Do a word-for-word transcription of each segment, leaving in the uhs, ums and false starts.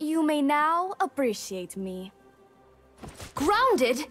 You may now appreciate me. Grounded?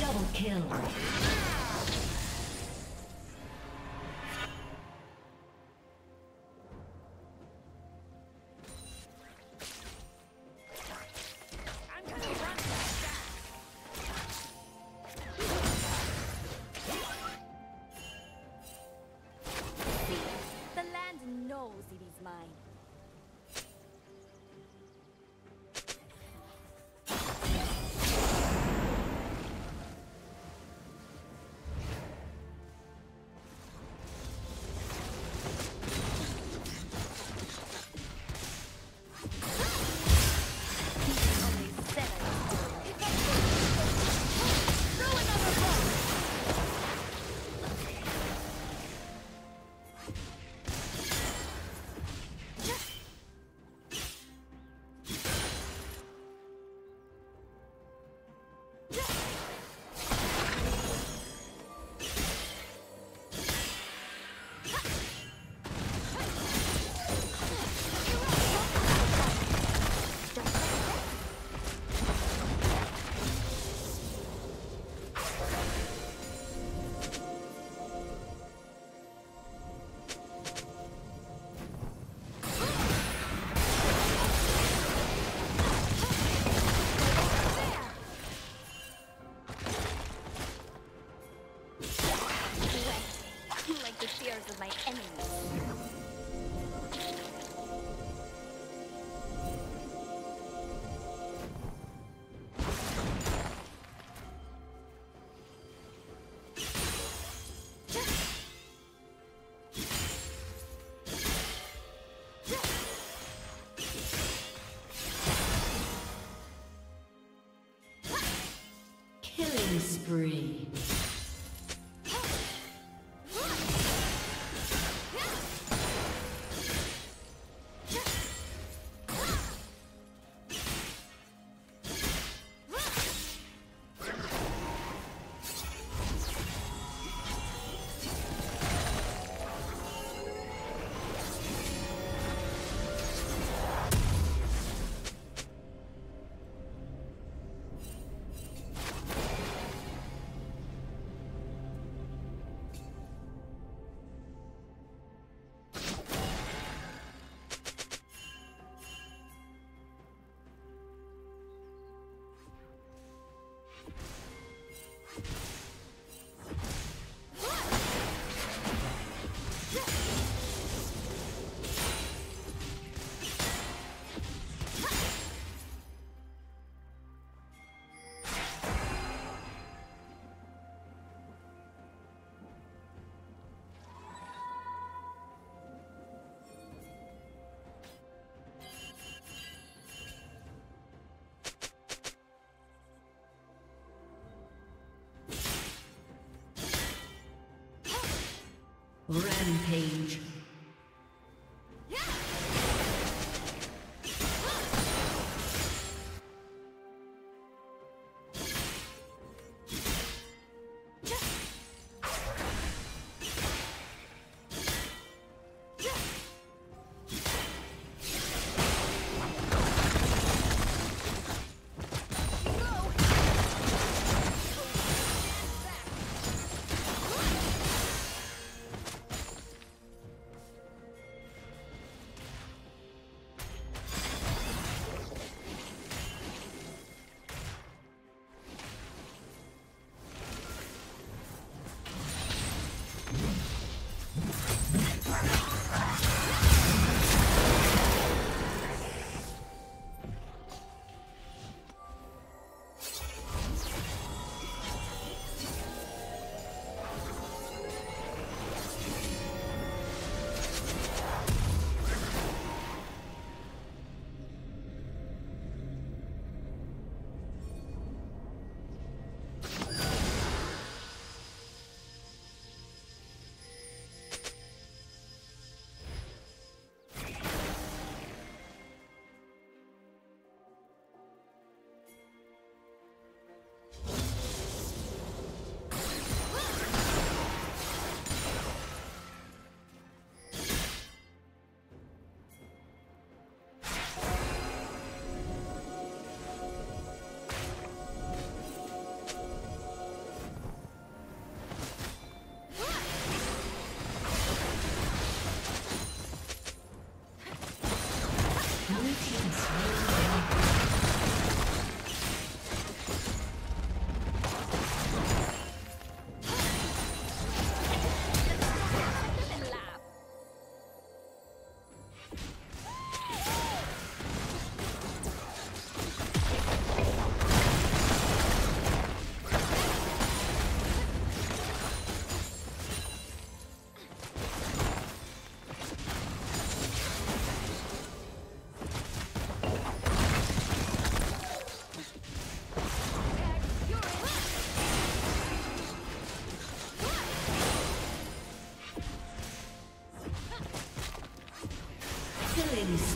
Double kill. Killing spree. Rampage.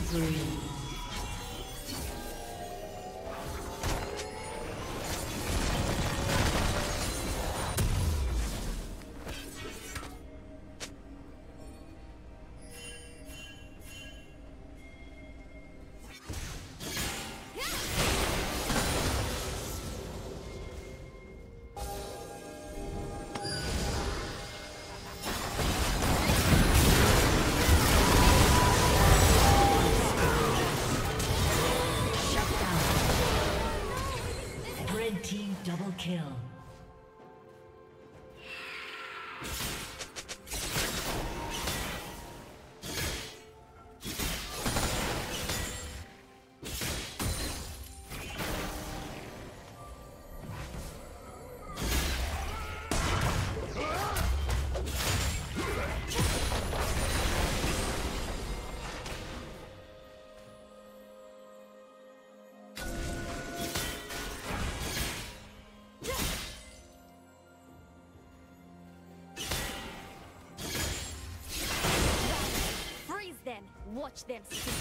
Three. Kill. Yeah. watch them sleep.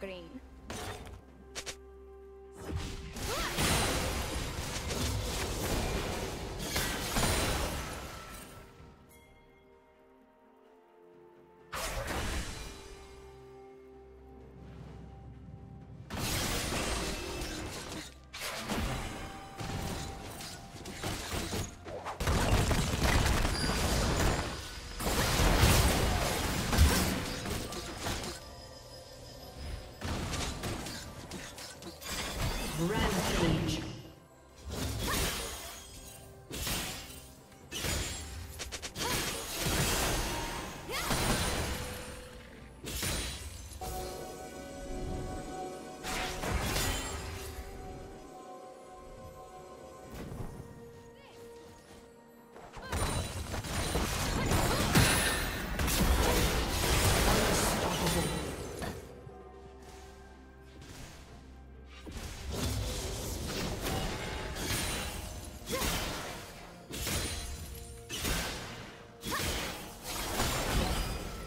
Green. Rampage. Blue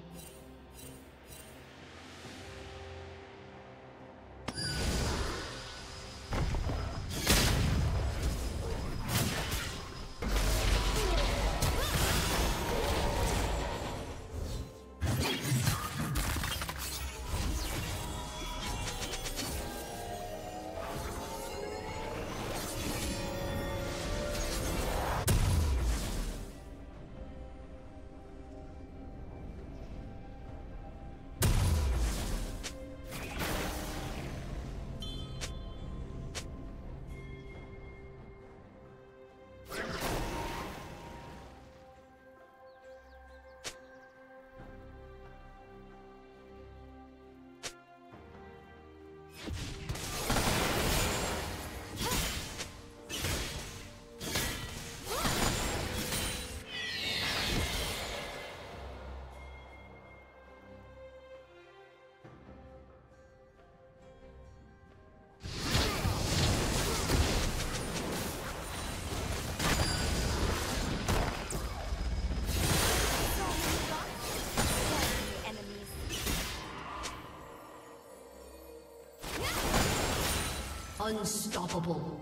Unstoppable.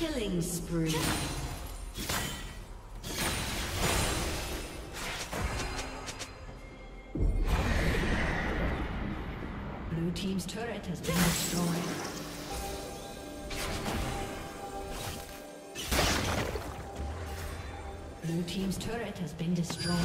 Killing spree. Blue team's turret has been destroyed. Blue team's turret has been destroyed.